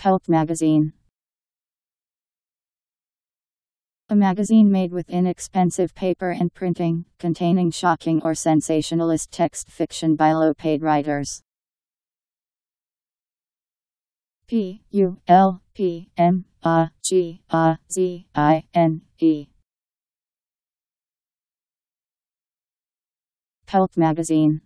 Help Magazine. A magazine made with inexpensive paper and printing, containing shocking or sensationalist text fiction by low-paid writers. Pulp Magazine.